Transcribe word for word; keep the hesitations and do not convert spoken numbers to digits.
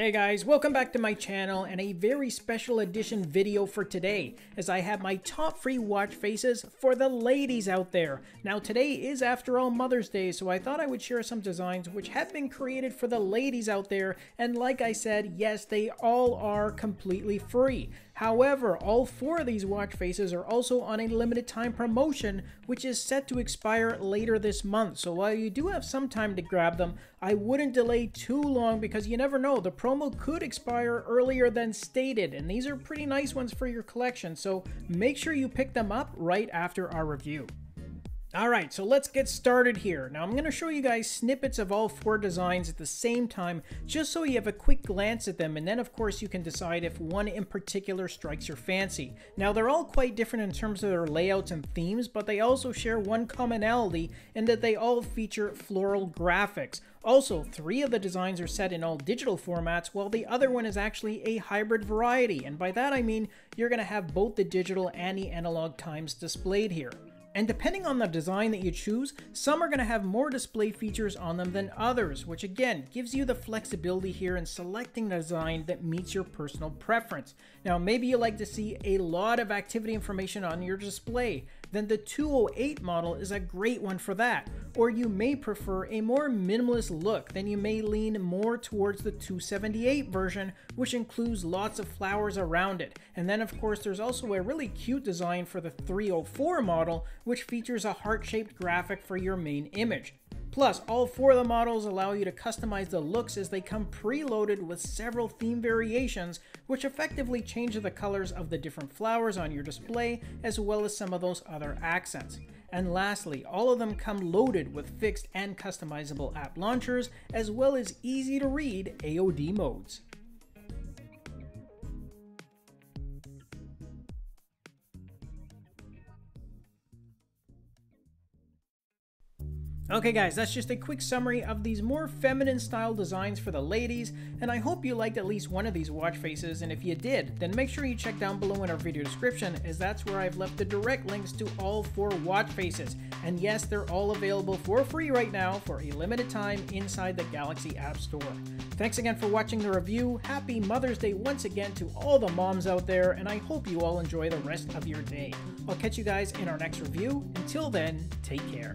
Hey guys, welcome back to my channel and a very special edition video for today, as I have my top free watch faces for the ladies out there. Now today is after all Mother's Day, so I thought I would share some designs which have been created for the ladies out there, and like I said, yes, they all are completely free. However, all four of these watch faces are also on a limited time promotion, which is set to expire later this month. So while you do have some time to grab them, I wouldn't delay too long because you never know, the promo could expire earlier than stated. And these are pretty nice ones for your collection, so make sure you pick them up right after our review. Alright, so let's get started here. Now I'm going to show you guys snippets of all four designs at the same time, just so you have a quick glance at them, and then of course you can decide if one in particular strikes your fancy. Now they're all quite different in terms of their layouts and themes, but they also share one commonality in that they all feature floral graphics. Also, three of the designs are set in all digital formats, while the other one is actually a hybrid variety, and by that I mean you're going to have both the digital and the analog times displayed here. And depending on the design that you choose, some are going to have more display features on them than others, which again gives you the flexibility here in selecting a design that meets your personal preference. Now maybe you like to see a lot of activity information on your display, then the two oh eight model is a great one for that. Or you may prefer a more minimalist look, then you may lean more towards the two seventy-eight version, which includes lots of flowers around it. And then of course there's also a really cute design for the three oh four model, which features a heart-shaped graphic for your main image. Plus, all four of the models allow you to customize the looks as they come preloaded with several theme variations, which effectively change the colors of the different flowers on your display, as well as some of those other accents. And lastly, all of them come loaded with fixed and customizable app launchers, as well as easy-to-read A O D modes. Okay guys, that's just a quick summary of these more feminine style designs for the ladies, and I hope you liked at least one of these watch faces, and if you did, then make sure you check down below in our video description, as that's where I've left the direct links to all four watch faces. And yes, they're all available for free right now for a limited time inside the Galaxy App Store. Thanks again for watching the review, happy Mother's Day once again to all the moms out there, and I hope you all enjoy the rest of your day. I'll catch you guys in our next review. Until then, take care.